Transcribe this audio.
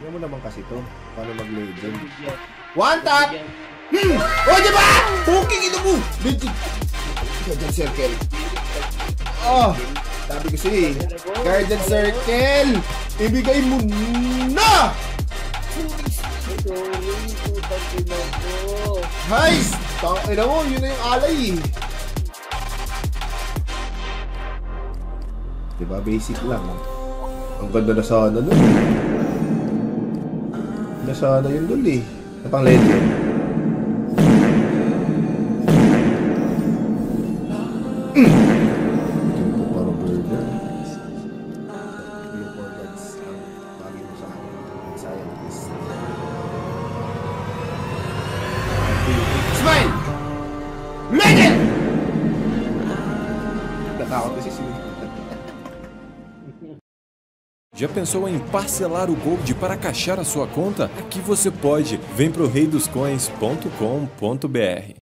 Ano mo naman kasi ito? Paano mag-legend? One tap! Oh, diba? Puking ito po! Legend! Guardian Circle. Oh! Sabi ko siya eh. Guardian Circle! Ibigay mo na! Nice! Tangina mo, yun na yung alay eh. Diba? Basic lang. Ang ganda na sana nun. Nasana yun dun eh. Na pang legend. Ito parang burger. Yung organs ang bagay mo sa akin. Scientist. Smile! Legend! Natakot kasi siya. Já pensou em parcelar o Gold para caixar a sua conta? Aqui você pode. Vem pro reidoscoins.com.br.